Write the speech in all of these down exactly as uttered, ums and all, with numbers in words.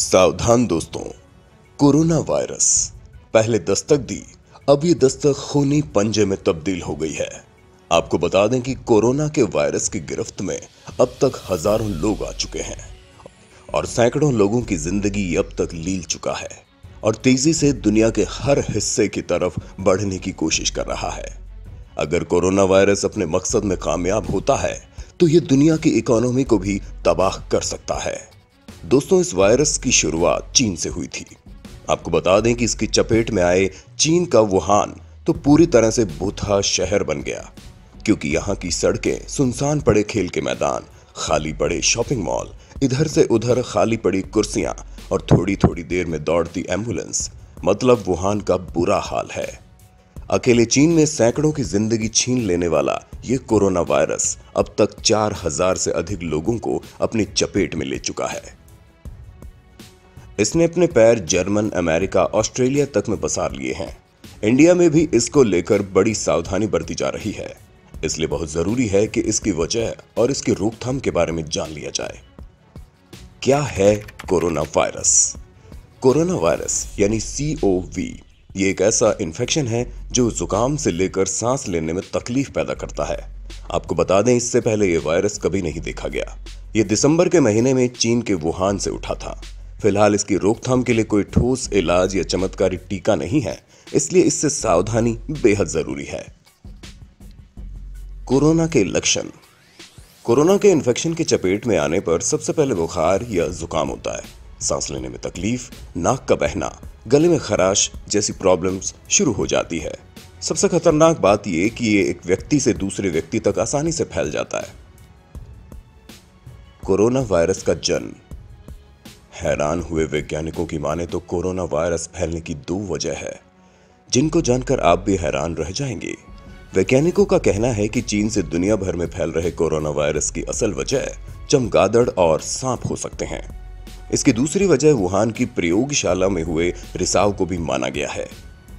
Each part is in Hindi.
सावधान दोस्तों, कोरोना वायरस पहले दस्तक दी, अब ये दस्तक खूनी पंजे में तब्दील हो गई है। आपको बता दें कि कोरोना के वायरस की गिरफ्त में अब तक हजारों लोग आ चुके हैं और सैकड़ों लोगों की जिंदगी अब तक लील चुका है और तेजी से दुनिया के हर हिस्से की तरफ बढ़ने की कोशिश कर रहा है। अगर कोरोना वायरस अपने मकसद में कामयाब होता है तो ये दुनिया की इकोनॉमी को भी तबाह कर सकता है। दोस्तों, इस वायरस की शुरुआत चीन से हुई थी। आपको बता दें कि इसकी चपेट में आए चीन का वुहान तो पूरी तरह से भूथा शहर बन गया, क्योंकि यहाँ की सड़कें, सुनसान पड़े खेल के मैदान, खाली पड़े शॉपिंग मॉल, इधर से उधर खाली पड़ी कुर्सियां और थोड़ी थोड़ी देर में दौड़ती एम्बुलेंस, मतलब वुहान का बुरा हाल है। अकेले चीन में सैकड़ों की जिंदगी छीन लेने वाला ये कोरोना वायरस अब तक चार हजार से अधिक लोगों को अपनी चपेट में ले चुका है। इसने अपने पैर जर्मन, अमेरिका, ऑस्ट्रेलिया तक में पसार लिए हैं। इंडिया में भी इसको लेकर बड़ी सावधानी बरती जा रही है, इसलिए बहुत जरूरी है कि इसकी वजह और इसकी रोकथाम के बारे में जान लिया जाए। क्या है कोरोना वायरस? कोरोना वायरस यानी सी ओ वी ये एक ऐसा इन्फेक्शन है जो जुकाम से लेकर सांस लेने में तकलीफ पैदा करता है। आपको बता दें, इससे पहले ये वायरस कभी नहीं देखा गया। ये दिसंबर के महीने में चीन के वुहान से उठा था। फिलहाल इसकी रोकथाम के लिए कोई ठोस इलाज या चमत्कारी टीका नहीं है, इसलिए इससे सावधानी बेहद जरूरी है। कोरोना के लक्षण। कोरोना के इन्फेक्शन की चपेट में आने पर सबसे पहले बुखार या जुकाम होता है, सांस लेने में तकलीफ, नाक का बहना, गले में खराश जैसी प्रॉब्लम्स शुरू हो जाती है। सबसे खतरनाक बात यह कि ये एक व्यक्ति से दूसरे व्यक्ति तक आसानी से फैल जाता है। कोरोना वायरस का जन्म। हैरान हुए वैज्ञानिकों की माने तो कोरोना वायरस फैलने की दो वजह है, जिनको जानकर आप भी हैरान रह जाएंगे। वैज्ञानिकों का कहना है कि चीन से दुनिया भर में फैल रहे कोरोना वायरस की असल वजह चमगादड़ और सांप हो सकते हैं। इसकी दूसरी वजह वुहान की प्रयोगशाला में हुए रिसाव को भी माना गया है।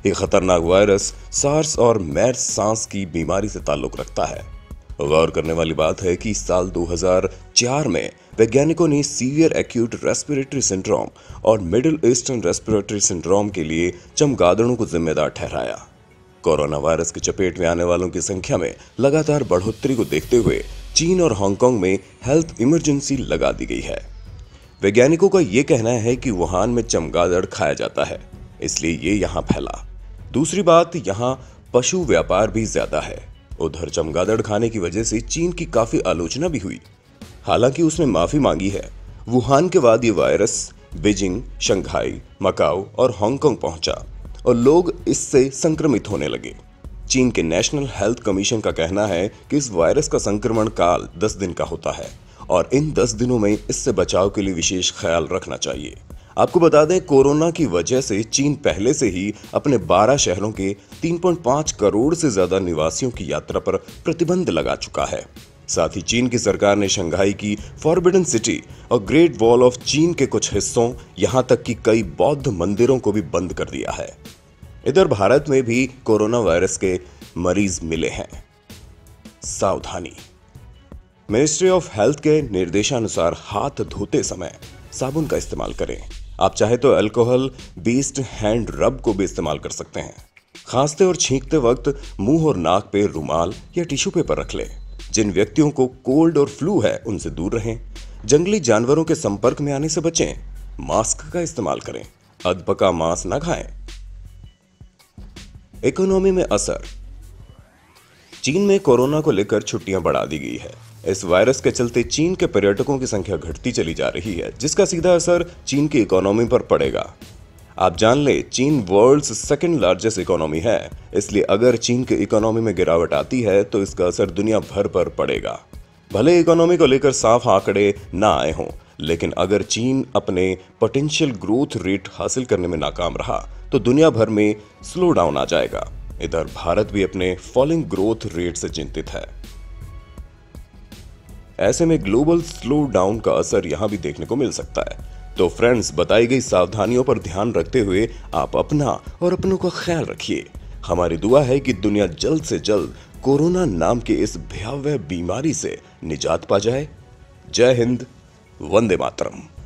ये खतरनाक वायरस सार्स और मेर्स सांस की बीमारी से ताल्लुक रखता है। गौर करने वाली बात है कि साल दो हज़ार चार में वैज्ञानिकों ने सीवियर एक्यूट रेस्पिरेटरी सिंड्रोम और मिडिल ईस्टर्न रेस्पिरेटरी सिंड्रोम के लिए चमगादड़ों को जिम्मेदार ठहराया। कोरोना वायरस की चपेट में आने वालों की संख्या में लगातार बढ़ोतरी को देखते हुए चीन और हांगकांग में हेल्थ इमरजेंसी लगा दी गई है। वैज्ञानिकों का ये कहना है कि वुहान में चमगादड़ खाया जाता है, इसलिए ये यहाँ फैला। दूसरी बात, यहाँ पशु व्यापार भी ज्यादा है। उधर चमगादड़ खाने की वजह से चीन की काफी आलोचना भी हुई, हालांकि उसने माफी मांगी है। वुहान के बाद ये वायरस बीजिंग, शंघाई, मकाओ और हांगकांग पहुंचा और लोग इससे संक्रमित होने लगे। चीन के नेशनल हेल्थ कमीशन का कहना है कि इस वायरस का संक्रमण काल दस दिन का होता है और इन दस दिनों में इससे बचाव के लिए विशेष ख्याल रखना चाहिए। आपको बता दें, कोरोना की वजह से चीन पहले से ही अपने बारह शहरों के तीन पॉइंट पाँच करोड़ से ज्यादा निवासियों की यात्रा पर प्रतिबंध लगा चुका है। साथ ही चीन की सरकार ने शंघाई की फॉरबिडन सिटी और ग्रेट वॉल ऑफ चीन के कुछ हिस्सों, यहां तक कि कई बौद्ध मंदिरों को भी बंद कर दिया है। इधर भारत में भी कोरोना वायरस के मरीज मिले हैं। सावधानी। मिनिस्ट्री ऑफ हेल्थ के निर्देशानुसार हाथ धोते समय साबुन का इस्तेमाल करें। आप चाहे तो अल्कोहल बेस्ड हैंड रब को भी इस्तेमाल कर सकते हैं। खांसते और छींकते वक्त मुंह और नाक पे रुमाल या टिश्यू पेपर रख लें। जिन व्यक्तियों को कोल्ड और फ्लू है उनसे दूर रहें। जंगली जानवरों के संपर्क में आने से बचें। मास्क का इस्तेमाल करें। अधपका मांस ना खाएं। इकोनॉमी में असर। चीन में कोरोना को लेकर छुट्टियां बढ़ा दी गई है। इस वायरस के चलते चीन के पर्यटकों की संख्या घटती चली जा रही है, जिसका सीधा असर चीन की इकोनॉमी पर पड़ेगा। आप जान लें, चीन वर्ल्ड्स सेकंड लार्जेस्ट इकोनॉमी है, इसलिए अगर चीन की इकोनॉमी में गिरावट आती है तो इसका असर दुनिया भर पर पड़ेगा। भले इकोनॉमी को लेकर साफ आंकड़े ना आए हों, लेकिन अगर चीन अपने पोटेंशियल ग्रोथ रेट हासिल करने में नाकाम रहा तो दुनिया भर में स्लो डाउन आ जाएगा। इधर भारत भी अपने फॉलिंग ग्रोथ रेट से चिंतित है। ऐसे में ग्लोबल स्लो डाउन का असर यहां भी देखने को मिल सकता है। तो फ्रेंड्स, बताई गई सावधानियों पर ध्यान रखते हुए आप अपना और अपनों का ख्याल रखिए। हमारी दुआ है कि दुनिया जल्द से जल्द कोरोना नाम के इस भयावह बीमारी से निजात पा जाए। जय हिंद, वंदे मातरम।